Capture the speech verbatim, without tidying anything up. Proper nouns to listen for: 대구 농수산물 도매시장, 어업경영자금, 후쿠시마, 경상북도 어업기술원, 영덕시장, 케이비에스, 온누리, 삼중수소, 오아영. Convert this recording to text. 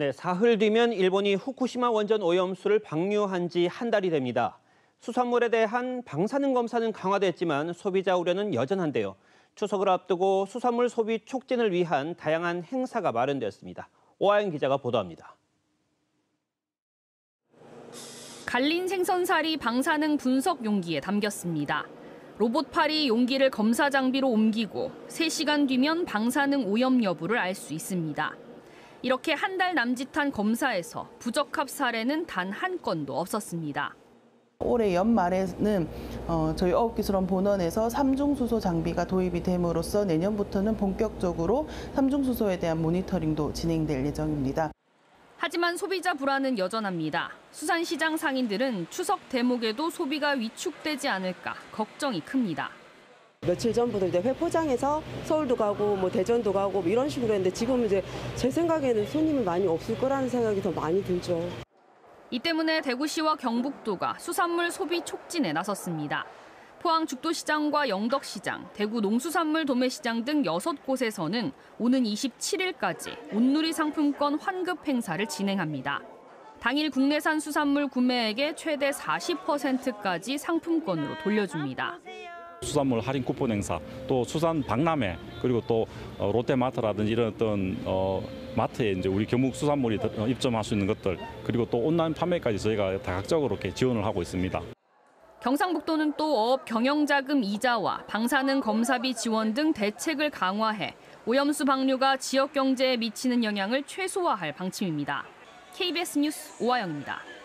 네, 사흘 뒤면 일본이 후쿠시마 원전 오염수를 방류한 지 한 달이 됩니다. 수산물에 대한 방사능 검사는 강화됐지만 소비자 우려는 여전한데요. 추석을 앞두고 수산물 소비 촉진을 위한 다양한 행사가 마련되었습니다. 오아영 기자가 보도합니다. 갈린 생선살이 방사능 분석 용기에 담겼습니다. 로봇팔이 용기를 검사 장비로 옮기고 세 시간 뒤면 방사능 오염 여부를 알 수 있습니다. 이렇게 한 달 남짓한 검사에서 부적합 사례는 단 한 건도 없었습니다. 올해 연말에는 저희 어업기술원 본원에서 삼중수소 장비가 도입이 됨으로써 내년부터는 본격적으로 삼중수소에 대한 모니터링도 진행될 예정입니다. 하지만 소비자 불안은 여전합니다. 수산시장 상인들은 추석 대목에도 소비가 위축되지 않을까 걱정이 큽니다. 며칠 전부터 이제 회포장에서 서울도 가고 뭐 대전도 가고 뭐 이런 식으로 했는데 지금 이제 제 생각에는 손님이 많이 없을 거라는 생각이 더 많이 들죠. 이 때문에 대구시와 경북도가 수산물 소비 촉진에 나섰습니다. 포항 죽도시장과 영덕시장, 대구 농수산물 도매시장 등 여섯 곳에서는 오는 이십칠일까지 온누리 상품권 환급 행사를 진행합니다. 당일 국내산 수산물 구매액의 최대 사십 퍼센트까지 상품권으로 돌려줍니다. 수산물 할인 쿠폰 행사, 또 수산 박람회, 그리고 또 롯데마트라든지 이런 어떤 어, 마트에 이제 우리 경북 수산물이 입점할 수 있는 것들, 그리고 또 온라인 판매까지 저희가 다각적으로 이렇게 지원을 하고 있습니다. 경상북도는 또 어업 경영자금 이자와 방사능 검사비 지원 등 대책을 강화해 오염수 방류가 지역 경제에 미치는 영향을 최소화할 방침입니다. 케이비에스 뉴스 오아영입니다.